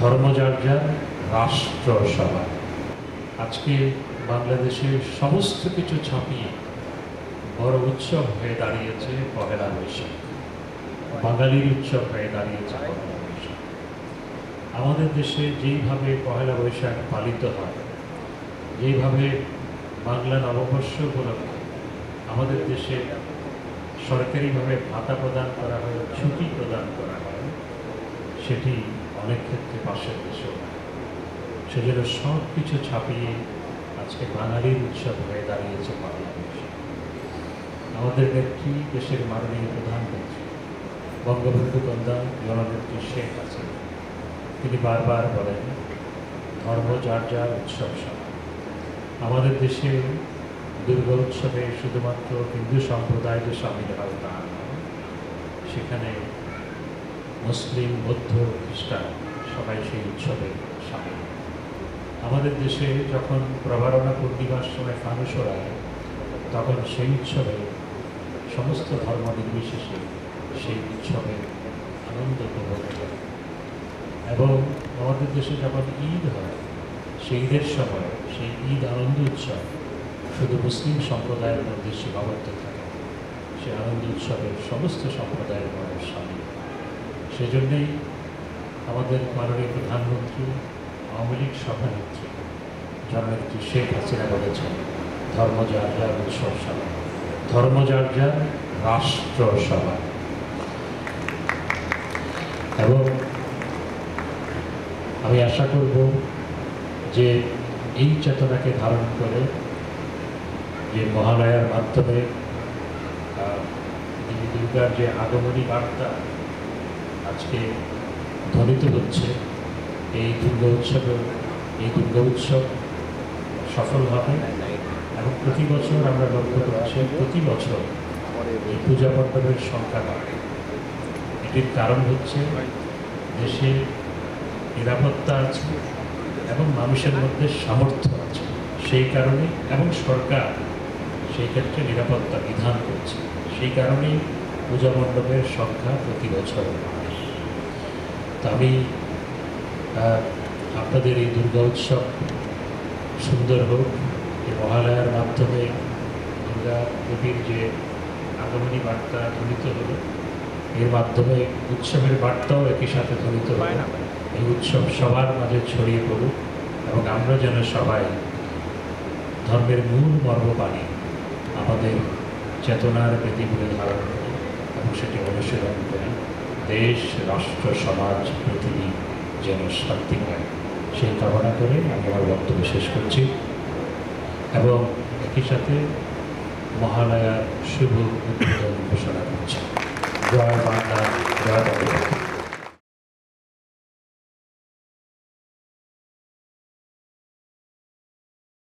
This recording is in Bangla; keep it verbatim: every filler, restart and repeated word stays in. ধর্মচর্যা রাষ্ট্রসভা আজকে বাংলাদেশের সমস্ত কিছু ছাপিয়ে বড় উৎসব হয়ে দাঁড়িয়েছে পহেলা বৈশাখ। বাঙালির উৎসব হয়ে দাঁড়িয়েছে পহেলা বৈশাখ। আমাদের দেশে যেইভাবে পহেলা বৈশাখ পালিত হয়, যেইভাবে বাংলা নববর্ষ উপলক্ষে আমাদের দেশে সরকারিভাবে ভাতা প্রদান করা হয়, ছুটি প্রদান করা হয়, সেটি অনেক ক্ষেত্রে পাশের দেশেও হয়। সেজন্য সব কিছু ছাপিয়ে আজকে বাঙালির উৎসব হয়ে দাঁড়িয়েছে পহেলা বৈশাখ। আমাদের নেত্রী, দেশের মাননীয় প্রধানমন্ত্রী বঙ্গবন্ধু কন্যা জননেত্রী শেখ হাসিনা তিনি বারবার বলেন ধর্ম যার যার উৎসব সভা। আমাদের দেশে দুর্গা উৎসবে শুধুমাত্র হিন্দু সম্প্রদায় যে সামিল হয় তা নয়, সেখানে মুসলিম, বৌদ্ধ, খ্রিস্টান সবাই সেই উৎসবে সামিল। আমাদের দেশে যখন প্রভারণা পূর্ণিমার সময় ফানুস ওড়ায়, তখন সেই উৎসবে সমস্ত ধর্ম নির্বিশেষে সেই উৎসবে আনন্দ উপভোগ করে। এবং আমাদের দেশে যখন ঈদ হয়, সেই ঈদের সময় সেই ঈদ আনন্দ উৎসব শুধু মুসলিম সম্প্রদায়ের মধ্যে সীমাবদ্ধ থাকে, সেই আনন্দ উৎসবের সমস্ত সম্প্রদায়ের মানুষ সামিল। সেজন্যেই আমাদের মাননীয় প্রধানমন্ত্রী, আওয়ামী লীগ সভানেত্রী জননেত্রী শেখ হাসিনা বলেছেন ধর্ম যার যার উৎসব সভা, ধর্ম যার যার রাষ্ট্রসভা। এবং আমি আশা করব যে এই চেতনাকে ধারণ করে যে মহালয়ার মাধ্যমে দেবী দুর্গার যে আগমনী বার্তা আজকে ধ্বনিত হচ্ছে, এই দুর্গা উৎসবে এই দুর্গা উৎসব সফল হবে। এবং প্রতি বছর আমরা লক্ষ্য করছি, প্রতি বছর এই পূজা মণ্ডপের সংখ্যা বাড়ে। এটির কারণ হচ্ছে দেশে নিরাপত্তা আছে এবং মানুষের মধ্যে সামর্থ্য আছে, সেই কারণে। এবং সরকার সেই ক্ষেত্রে নিরাপত্তা বিধান করছে, সেই কারণেই পূজা মণ্ডপের সংখ্যা প্রতি বছর বাড়ে। তো আমি আপনাদের এই দুর্গা উৎসব সুন্দর হোক, এই মহালয়ার মাধ্যমে দুর্গা দেবীর যে আগমনী বার্তা ধ্বনিত হলো, এর মাধ্যমে উৎসবের বার্তাও একই সাথে ধ্বনিত হয় না, এই উৎসব সবার মাঝে ছড়িয়ে পড়ুক। এবং আমরা যেন সবাই ধর্মের মূল মর্মবাণী আমাদের চেতনার প্রতিগুলো ধারণ করি এবং সেটি অনুশীলন করি। দেশ, রাষ্ট্র, সমাজ, পৃথিবী যেন শান্তি হয়, সেই কামনা করে আমি আমার বক্তব্য শেষ করছি। এবং একই সাথে মহালয়ার শুভ উদ্বোধন